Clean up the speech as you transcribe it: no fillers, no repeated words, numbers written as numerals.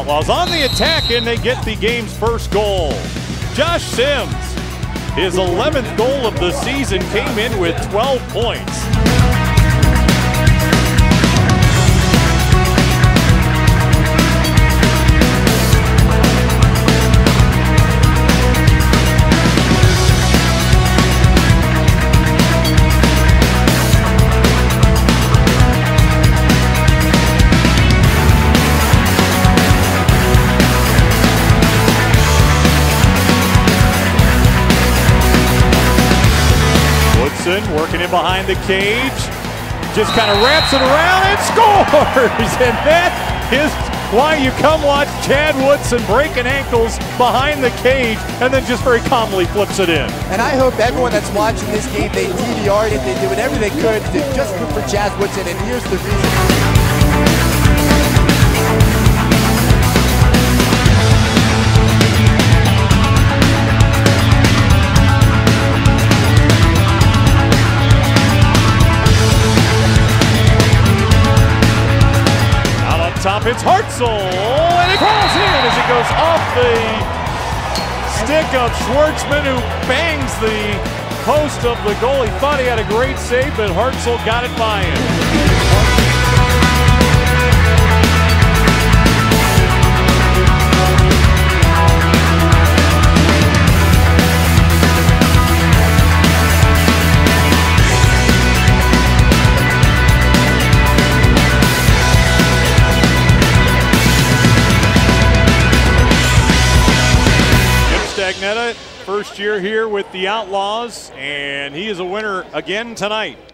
Outlaws on the attack, and they get the game's first goal. Josh Sims, his 11th goal of the season, came in with 12 points. Working in behind the cage, just kind of wraps it around and scores! And that is why you come watch Chad Woodson breaking ankles behind the cage and then just very calmly flips it in. And I hope everyone that's watching this game, they DVR'd it, they did whatever they could to just root for Chad Woodson, and here's the reason. Top, it's Hartzell, and it crawls in as it goes off the stick of Schwartzman, who bangs the post of the goal. He thought he had a great save, but Hartzell got it by him. First year here with the Outlaws, and he is a winner again tonight.